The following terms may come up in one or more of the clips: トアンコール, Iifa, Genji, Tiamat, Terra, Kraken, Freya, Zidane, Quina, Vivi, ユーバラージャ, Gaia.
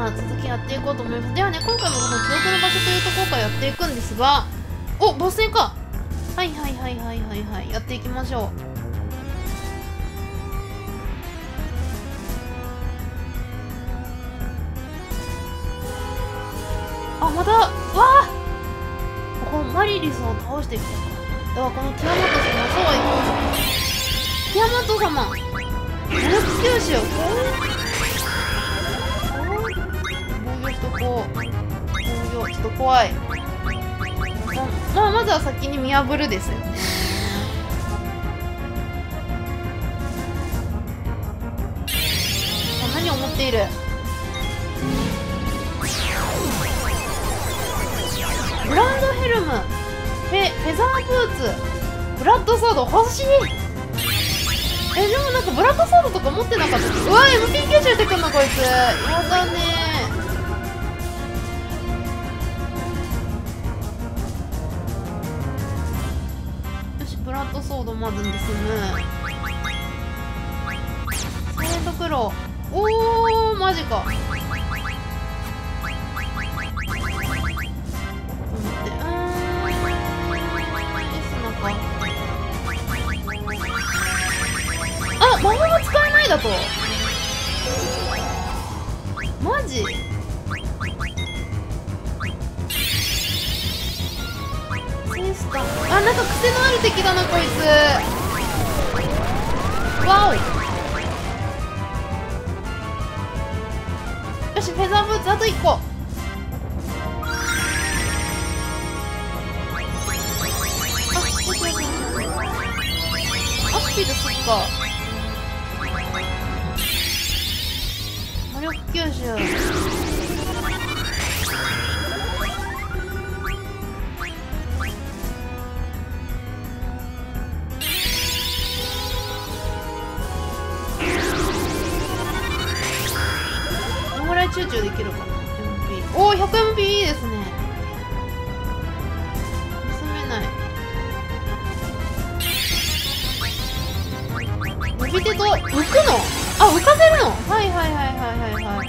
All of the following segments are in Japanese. は続きやっていこうと思います。ではね、今回もこの記憶の場所というところからやっていくんですが、お、ボス戦か。はいはいはいはいはいはい、やっていきましょう。あ、また、わあ、このマリリスを倒してきた。ではこのティアマト様、そうは行こう。ティアマト様、魔力吸収、防御しとこう。防御、ちょっと怖い。まあまずは先に見破るですよね。何を持っている。ブランドヘルム、フェザーブーツ、ブラッドソード欲しい。でもなんかブラッドソードとか持ってなかった。うわ、MP90 ってくんのこいつ。やだねー。よし、ブラッドソードまず盗む。サイレントクロー、おー、マジか。魔法が使えないだと。マジ？あ、なんか癖のある敵だなこいつ。わお。よし、フェザーブーツあと1個。アクティブ、そっか。吸収、どのぐらい躊躇できるかな。 MP、 おお、 100MP いいですね。盗めない。伸び手と浮くの、あ、浮かせるの。はいはいはいはいはいはい。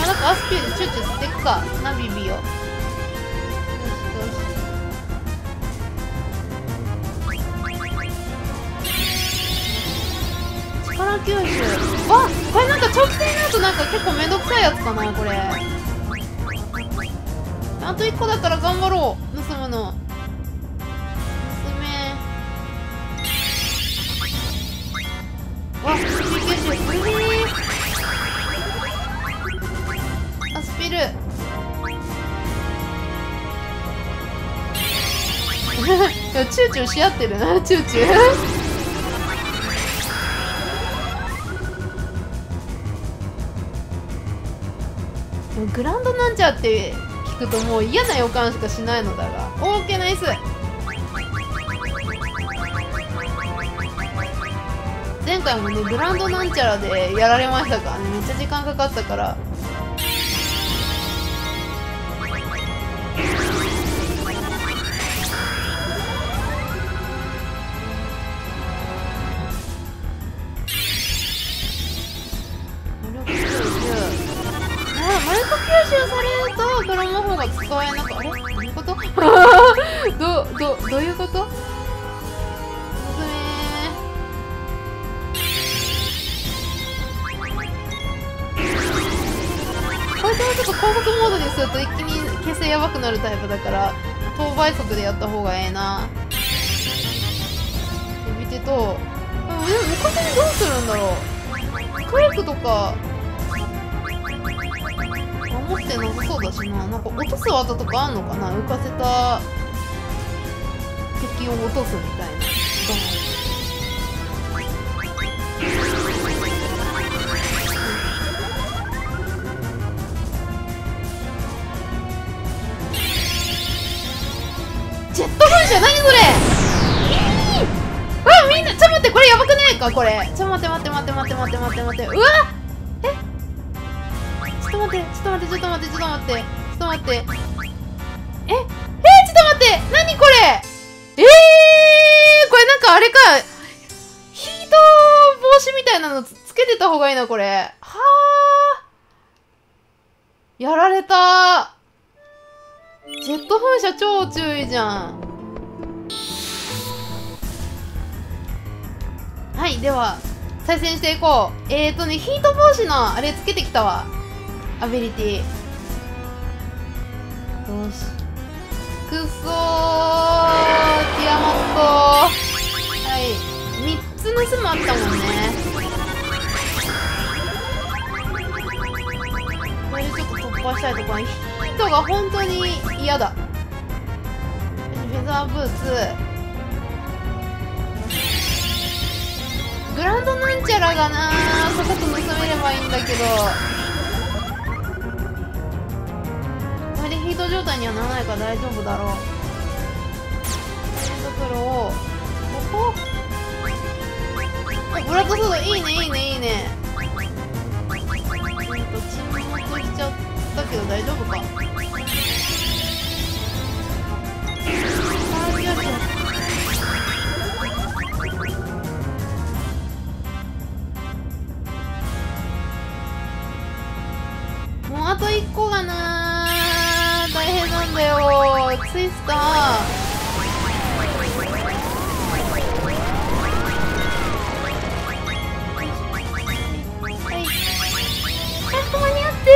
まだかアスピーでチューチューしてくかな、ビビを。よしよし。力吸収。わっ、これなんか長期戦になるとなんか結構めんどくさいやつかなこれ。あと1個だから頑張ろう。盗むの、娘わっ、救急車これでー。アスピルチューチューし合ってるな、チューチューグランドなんちゃって聞くともう嫌な予感しかしないのだが。オーケー、ナイス。前回もね、グランドなんちゃらでやられましたからね、めっちゃ時間かかったから。どういうこと？これからちょっと高速モードにすると一気に形勢やばくなるタイプだから等倍速でやった方がええな。見てと、でも昔にどうするんだろう。クエイクとか守ってなさそうだしな。なんか落とす技とかあんのかな、浮かせた敵を落とすみたいな。ジェット噴射、何それ。うわ、みんなちょっと待って、これやばくないかこれ。ちょっと待って待って待って待って待って待って待って、うわっ、ちょっと待ってちょっと待ってちょっと待ってちょっと待ってちょっと待って、ええ、ちょっと待って、ちょっと待って、何これ。これなんかあれか、ヒート防止みたいなのつけてた方がいいな、これ。はあ、やられた。ジェット噴射超注意じゃん。はい、では再戦していこう。ヒート防止のあれつけてきたわ、アビリティ。よし、くっそー、ティアモット。はい、3つ盗むあったもんね。これでちょっと突破したいところ。ヒートが本当に嫌だ。フェザーブーツ、グランドなんちゃらがなぁ、さっさと盗めればいいんだけど、これでヒート状態にはならないから大丈夫だろう。ところをここブラッドソード、いいねいいねいいね。沈黙しちゃったけど大丈夫か。あー、よし、あと1個がなー、大変なんだよ。ツイスター、はい、ちょっと間に合って。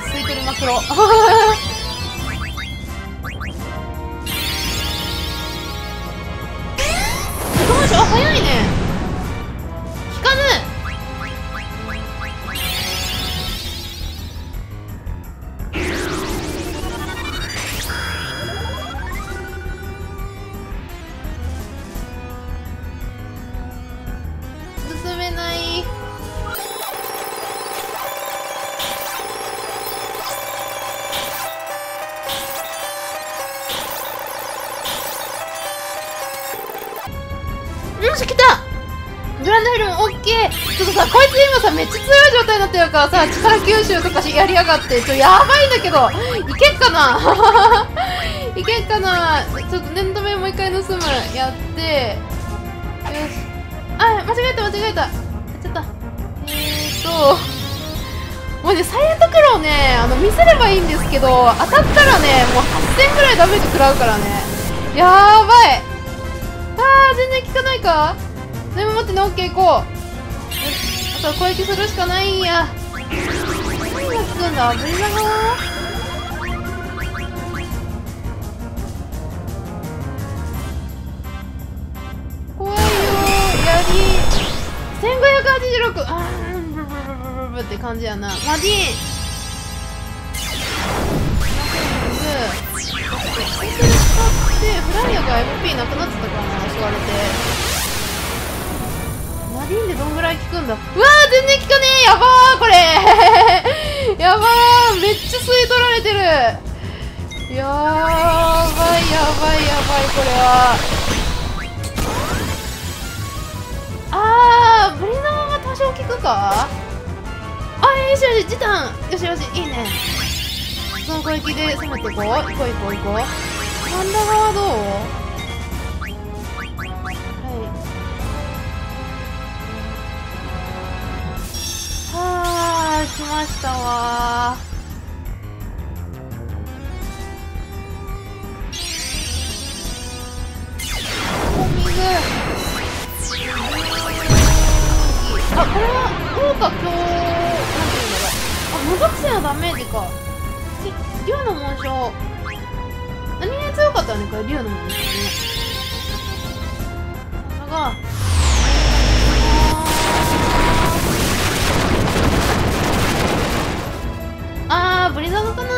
空いてるマクロ。早いね。引かぬ。進めない。ちょっとさ、こいつ今さめっちゃ強い状態になってるからさ、力吸収とかやりやがって、ちょっとやばいんだけど、いけっかな。いけっかな。ちょっと念のためもう一回盗むやって、よし。あ、間違えた。ちょっともうね、サイレントクロウね、見せればいいんですけど、当たったらね、もう8000ぐらいダメージ食らうからね、やーばい。あー、全然効かないか。でも待ってね、オッケー行こう。あとは攻撃するしかないんや。何がつくんだ、ぶりながら。怖いよ、やり1586、あー、ブルブルブルって感じやな。マジン使ってフライヤーが FP なくなってたからな、襲われて。マディーンでどんぐらい効くんだ。うわー、全然効かねえ、やばーこれ。やばー、めっちゃ吸い取られてる。やばいやばいやばい、これは。あー、ブリナーが多少効くか。あ、よしよし、時短、よしよし、いいね。その攻撃で攻めていこう。行こう。ハンダ側はどう。来ましたわー。ホーミング。あ、これは効果強…なんていうんだろう。あ、無属性のダメージか。竜の紋章、何が強かったのか、竜の紋章ね。それがブリザードかな。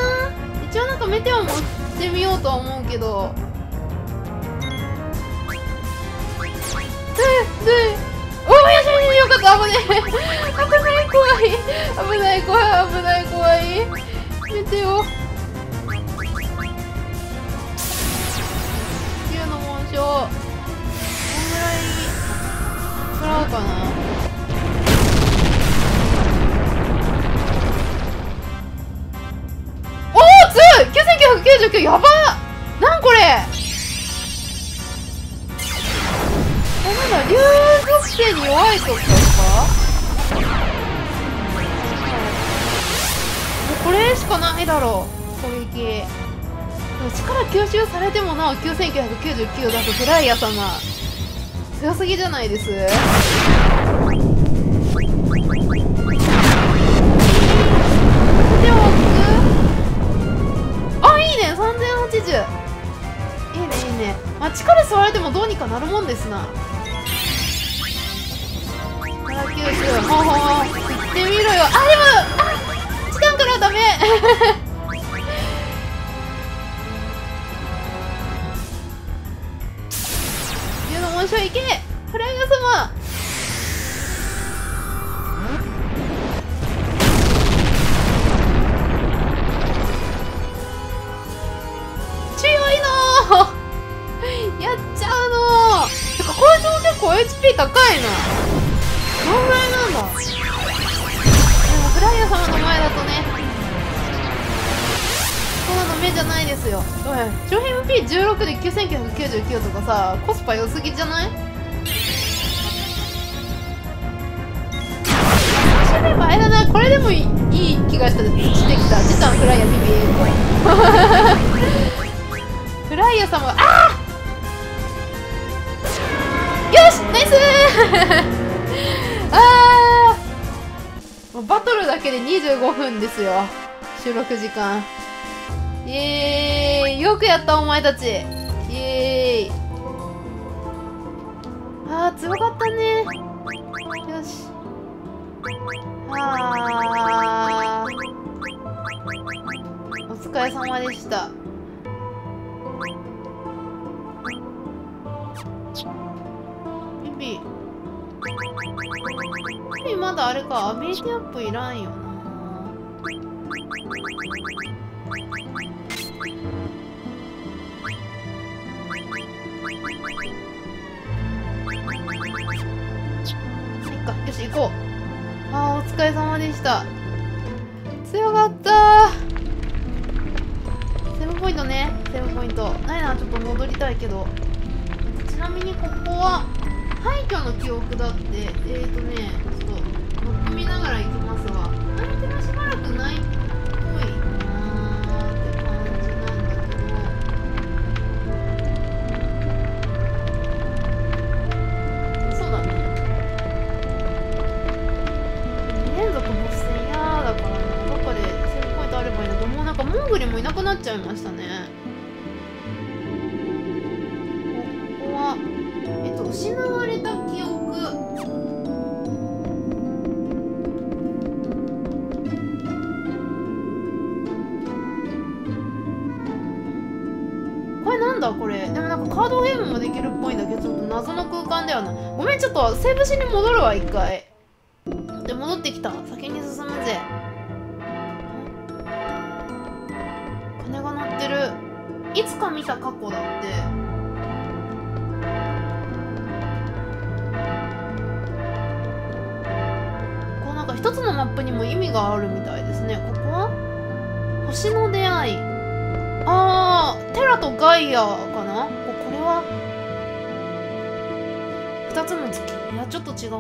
一応なんかメテオも打ってみようとは思うけど、おお、よしよし、よかった。危ねえ。危ない怖い。メテオしょう。こんぐらい払うかな。おお、強い !9999 やばっ、なんこれ、なんだ、竜属性に弱いとかですか。これしかないだろう、攻撃。力吸収されてもなお9999だとフライヤ様強すぎじゃないです。あ、いいね、3080、いいねいいね。まあ、力吸われてもどうにかなるもんですな。力吸収、ほうほう、行ってみろよ。あ、でもダメ竜の紋章いけ、フライガ様。強いのーやっちゃうのー。てかこいつも結構 HP 高いな。どんぐらいなんだ。でもフライガ様の前だとね、目じゃないですよ。どうや、上辺 MP16 で9999とかさ、コスパ良すぎじゃない？あればあれだな、これでもいい気がしてきた。ジタンフライヤービビーフライヤー様、あー、よし、ナイスあー、バトルだけで25分ですよ、収録時間。イエーイ、よくやったお前たち。イエーイ、あー強かったね。よし、あーお疲れ様でした。ピピピ、まだあれか、アビリティアップいらんよな。よし行こう。ああ、お疲れ様でした。強かった。セーブポイントね、セーブポイントないな。ちょっと戻りたいけど、ちなみにここは廃墟の記憶だって。ね、ちょっと乗っ見ながら行きますわ。アイテムしばらくないっぽいなーって感じなんだけど、モングリもいなくなっちゃいましたね。ここは失われた記憶。これなんだこれ。でもなんかカードゲームもできるっぽいんだけど、ちょっと謎の空間だよな。ごめん、ちょっとセーブしに戻るわ一回。で戻ってきた、先に進むぜ。いつか見た過去だって。こうなんか一つのマップにも意味があるみたいですね。ここは星の出会い。あー、テラとガイアかな。これは二つの月。いや、ちょっと違うな。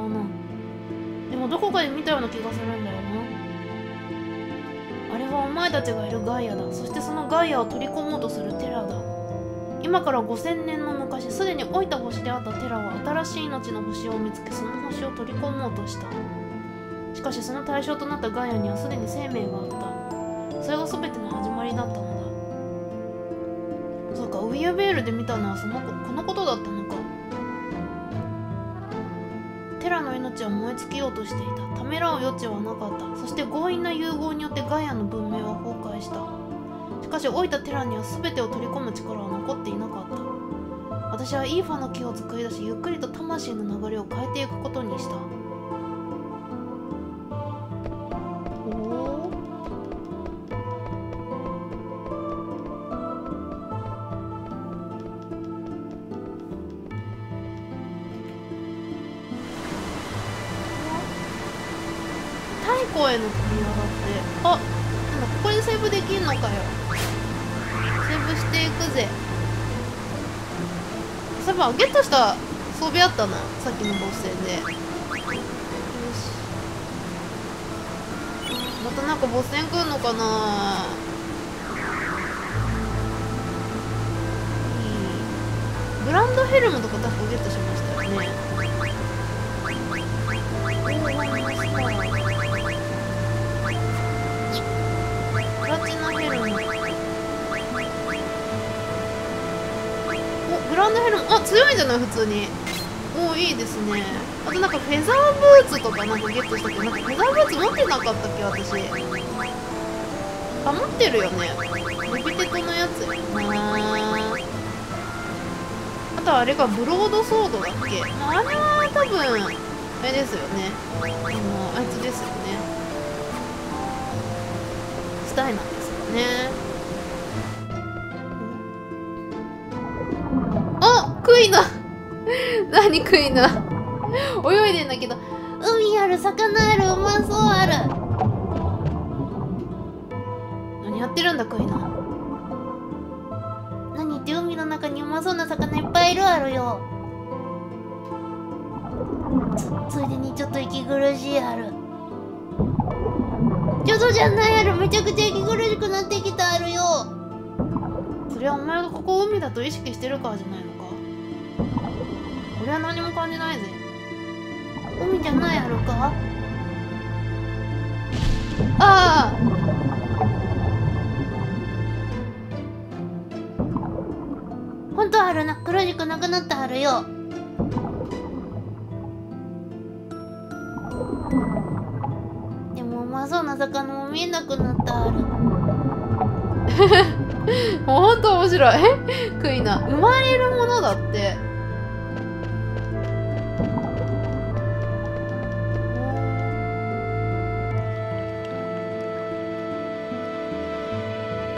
でもどこかで見たような気がするんだよな。あれはお前たちがいるガイアだ。そしてそのガイアを取り込もうとするテラだ。今から5000年の昔、すでに老いた星であったテラは新しい命の星を見つけ、その星を取り込もうとした。しかしその対象となったガイアにはすでに生命があった。それが全ての始まりだったのだ。そうか、ウィアベールで見たのはこのことだったのか。テラの命は燃え尽きようとしていた。ためらう余地はなかった。そして強引な融合によってガイアの文明は崩壊した。しかし老いたテラには全てを取り込む力は残っていなかった。私はイーファの木を作り出し、ゆっくりと魂の流れを変えていくことにした。おお。公園の扉だって。あ、今ここでセーブできんのかよ。セーブしていくぜ。そういえばゲットした装備あったな、さっきのボス戦で。よし、またなんかボス戦来んのかな。グランドヘルムとか確かゲットしましたよね。プラチナヘルム。お、グランドヘルム、あ、強いんじゃない普通に。お、いいですね。あとなんかフェザーブーツとかなんかゲットしたけど、なんかフェザーブーツ持ってなかったっけ私。あ、持ってるよね。リピテコのやつよね。あとはあれがブロードソードだっけ。あれは多分あれですよね、あいつですよね、スタイなんですよね。あ、クイナ何クイナ泳いでんだけど、海ある、魚ある、うまそうある。何やってるんだクイナ。何って海の中にうまそうな魚いっぱいいるあるよ。ついでにちょっと息苦しいある。ちょっとじゃないある、めちゃくちゃ息苦しくなってきたあるよ。それはお前がここを海だと意識してるからじゃないのか。俺は何も感じないぜ。海じゃないあるか。ああ、本当はあるな、苦しくなくなったはるよ。でもうまそうな魚も見えなくなったはる。もうほんと面白い。クイナ、生まれるものだって。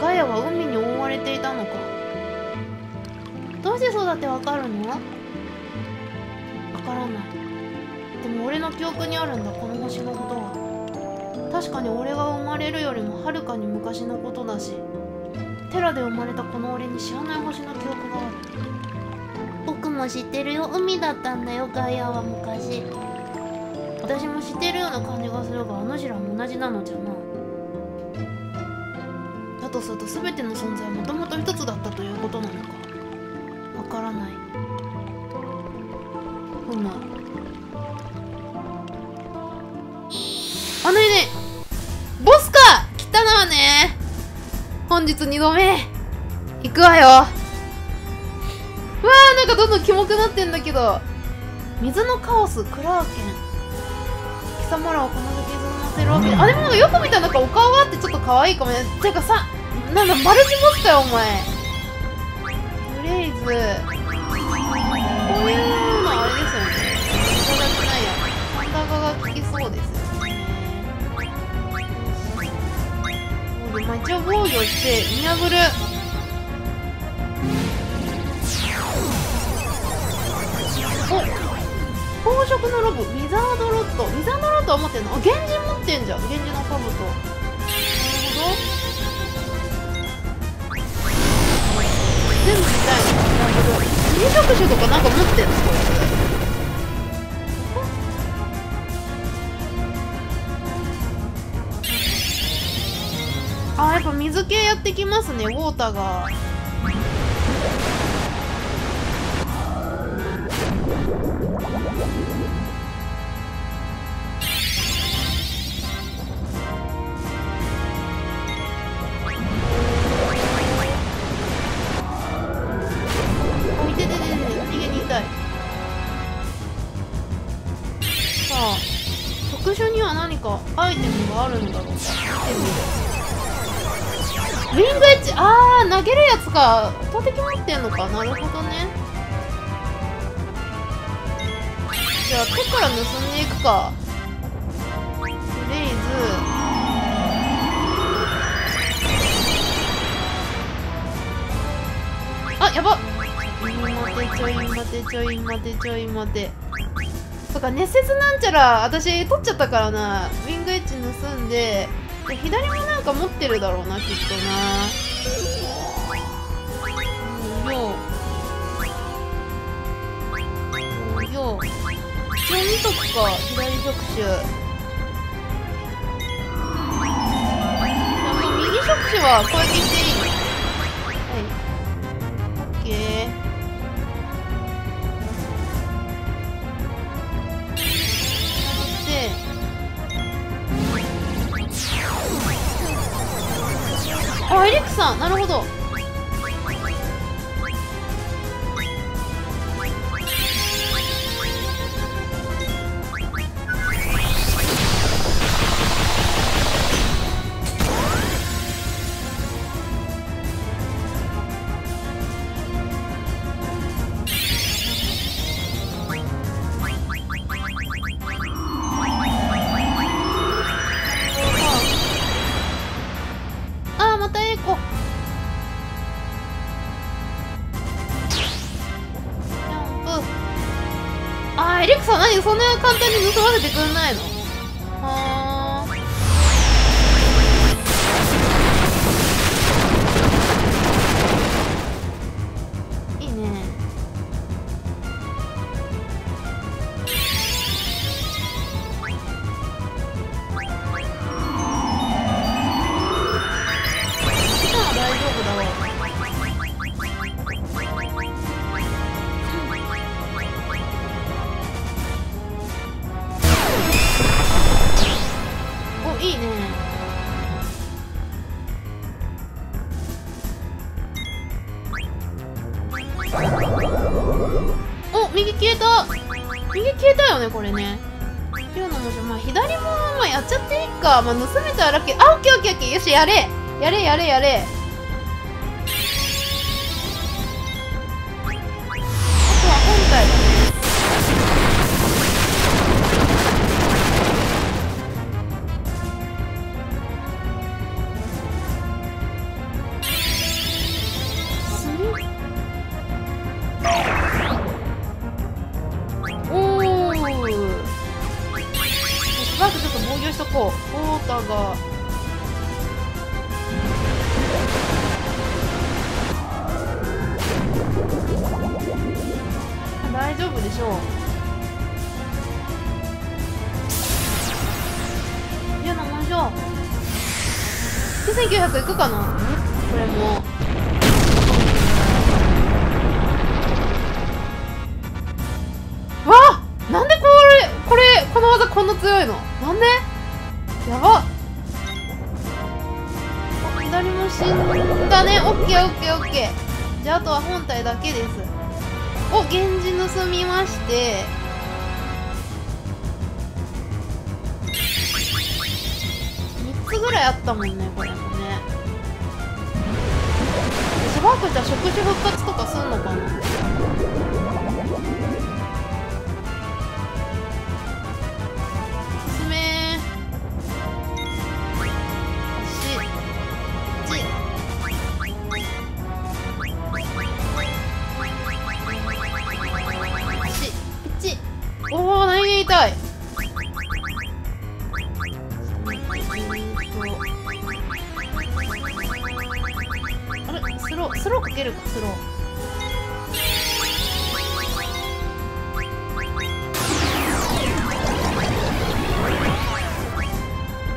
ガヤは海に覆われていたのか。どうしてそうだってわかるの？わからない。でも俺の記憶にあるんだ、この星のことは。確かに俺が生まれるよりもはるかに昔のことだし、テラで生まれたこの俺に知らない星の記憶がある。僕も知ってるよ、海だったんだよ、ガイアは昔。私も知ってるような感じがするが、あのジラも同じなのじゃな。だとすると全ての存在はもともと一つだったということなのか。わからない。ふむ。あのいね、ボスか来たのはね。本日2度目、行くわよ。わあ、なんかどんどんキモくなってんだけど。水のカオス、クラーケン。貴様らをこの先ずませるわけ。あ、でもなんかよく見たらなんかお顔があってちょっと可愛いかもね。てかさ、なんだマルチボスかよお前。フレイズ、こういうのあれですよね、いただけないや、ハンダガが効きそうですよね。まあ、一応防御して見破る。お、宝飾のロブ、ウィザードロッド。ウィザードロッドは持ってんの？あ、源氏持ってんじゃん、源氏の兜。なるほど、全部見たいな。なるほど。二色種とかなんか持ってんの？あ、やっぱ水系やってきますね、ウォーターが。アイテムがあるんだろうか。ウィングエッジ、あー、投げるやつか。投てき持ってんのか、なるほどね。じゃあ手から盗んでいくか。フレイズ、あ、やばっ。ちょい待て。そうか、熱血なんちゃら私取っちゃったからな。ウィングエッジ盗んで、左もなんか持ってるだろうな、きっとな。よう一応見とくか、左触手。右触手は攻撃していい。はい、オッケー。あ、エリックさん、なるほど。エリックさん、何そんな簡単に盗ませてくんないの？はー、いいね。今は大丈夫だろう。いいね。お、右消えた。右消えたよね、これね。今日の文字、まあ、左も、まあ、やっちゃっていいか。まあ、盗めたらラッキー。あ、オッケーオッケーオッケー。よし、やれ。やれやれやれ。あとは本体だね。しとこう。太田が大丈夫でしょう。嫌なもんじゃ。9900いくかな、これも。わあ、なんでこの技こんな強いの？なんで？やばっ。左も死んだね。オッケーオッケーオッケー。じゃあ、あとは本体だけです。お、源氏盗みまして、3つぐらいあったもんね、これもね。しばらくじゃあ食事復活とかすんのかな。スローかけるか、スロー。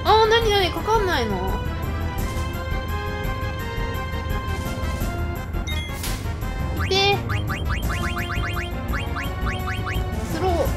あー、なになに、かかんないの？で、スロー。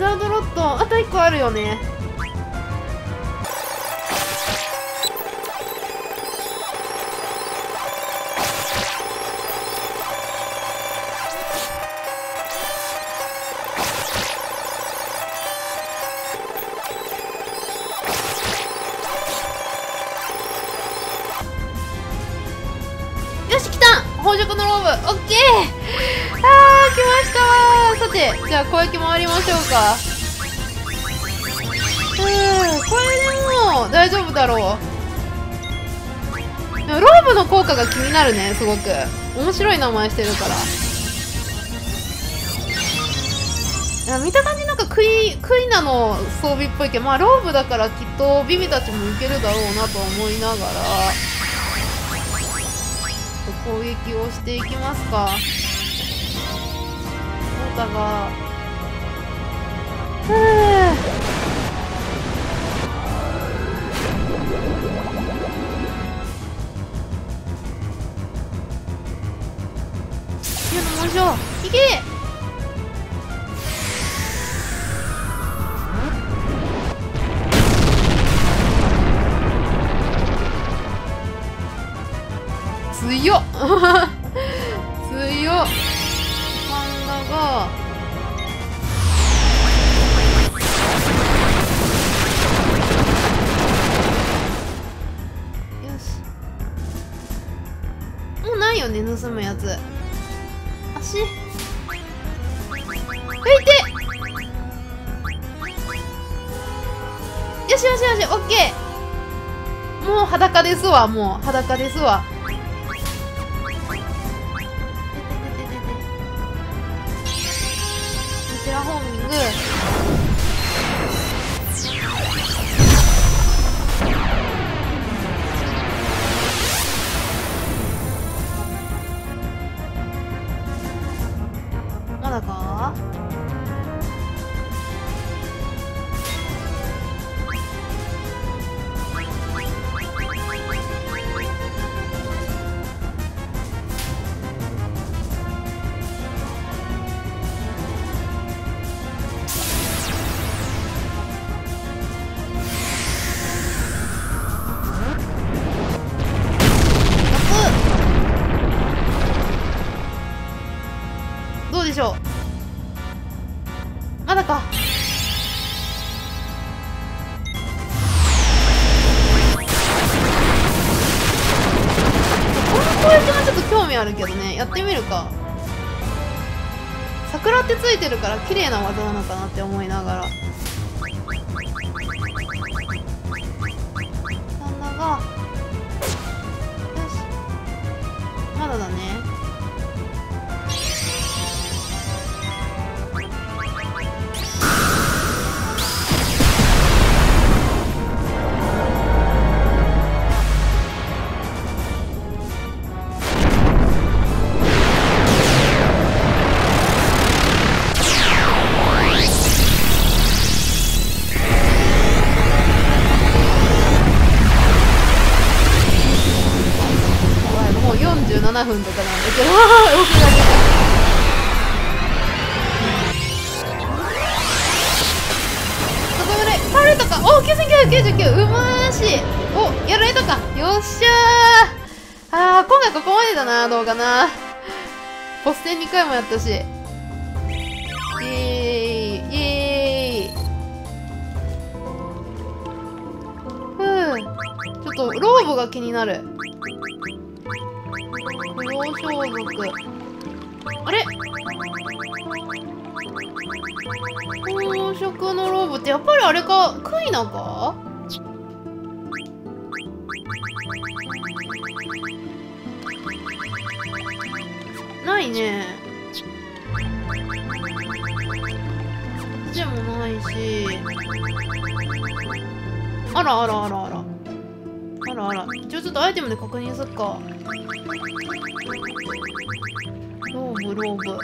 ザードロッドあと1個あるよね。よし、来た！宝飾のローブ、オッケー！あー、来ましたー。さて、じゃあ攻撃回りましょうか。これでもう大丈夫だろう。でもローブの効果が気になるね、すごく。面白い名前してるから。見た感じなんかクイナの装備っぽいけど、まあローブだからきっとビビたちもいけるだろうなと思いながら。攻撃をしていきますか。モータがよいしょ、いけ。強っ強っ。パンダがよし、もうないよね、盗むやつ。足拭いて、よしよしよし、オッケー。もう裸ですわ、もう裸ですわ。テラフォーミング。まだか？まだか。この攻撃もちょっと興味あるけどね、やってみるか。桜ってついてるから綺麗な技なのかなって思いながら。旦那がよし、まだだね。7分とかなんだけど動きが出た。そこぐらい倒れたか。おお、9999、うまーし。お、やられたか。よっしゃー。あー、今回ここまでだな、動画な。ボス戦2回もやったし、イエーイイエーイ。ちょっとローブが気になる。不老装束、あれ、宝飾のローブってやっぱりあれか、クイナか。ないね、でもないし、あらあらあらあらあらあら。一応ちょっとアイテムで確認すっか。ローブローブ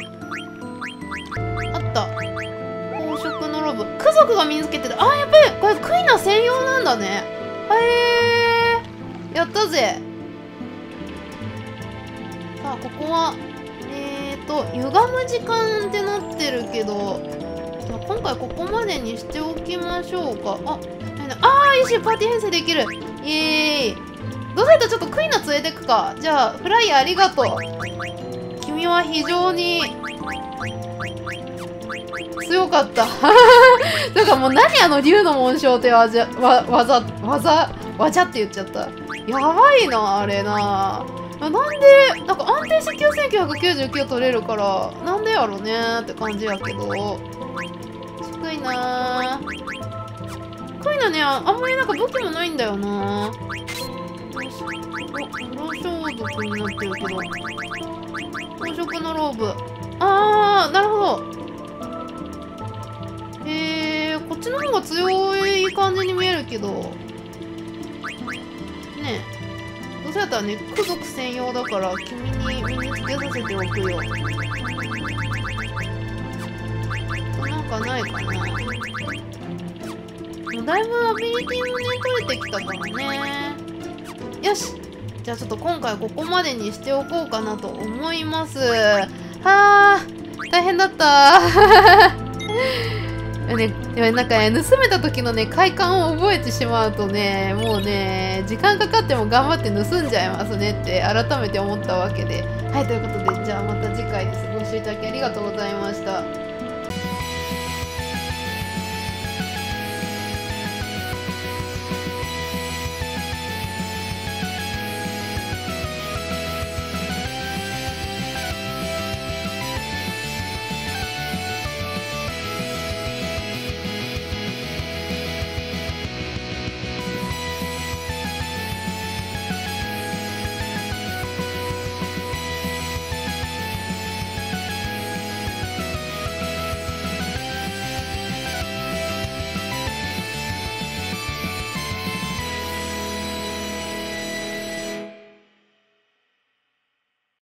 あった。宝飾のローブ、ク族が身につけてる。あー、やっぱりこれクイナ専用なんだね。へえ、やったぜ。さあ、ここは歪む時間ってなってるけど、まあ、今回ここまでにしておきましょうか。あ、よし、パーティー編成できる。イエーイ。どうせとちょっとクイナ連れてくか。じゃあ、フライヤーありがとう。君は非常に強かった。だからもう何竜の紋章ってわざって言っちゃった。やばいな、あれな。なんで、なんか安定して9999取れるから、なんでやろねーって感じやけど。低いなー。低いなね、あんまりなんか武器もないんだよなー。ロー装束になってるけど。宝飾のローブ。あー、なるほど。こっちの方が強い感じに見えるけど。ねえ。そうやったらね、ク族専用だから君に身につけさせておくよ。なんかないかな。もうだいぶアビリティもね、取れてきたからね。よし、じゃあちょっと今回ここまでにしておこうかなと思います。はあ、大変だったね。なんかね、盗めた時のね、快感を覚えてしまうとね、もうね、時間かかっても頑張って盗んじゃいますねって改めて思ったわけで。はい、ということで、じゃあまた次回です。ご視聴いただきありがとうございました。